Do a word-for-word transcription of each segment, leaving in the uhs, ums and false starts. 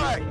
right.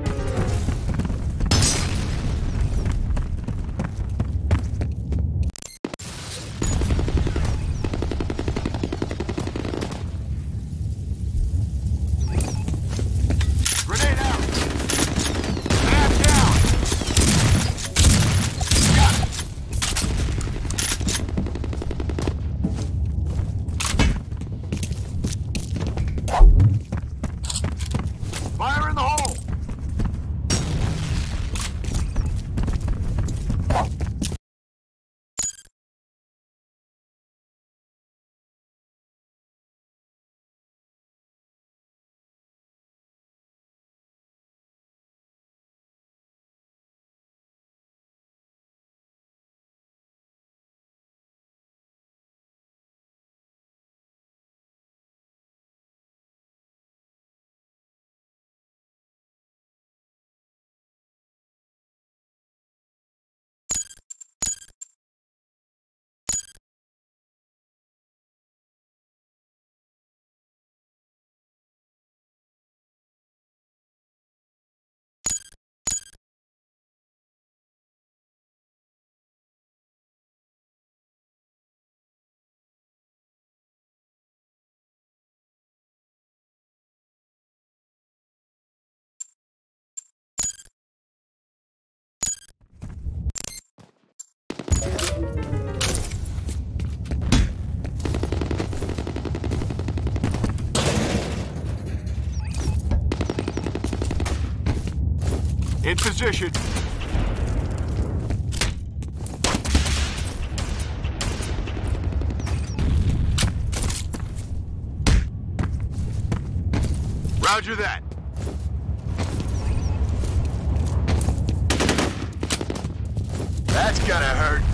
In position. Roger that. That's gonna hurt.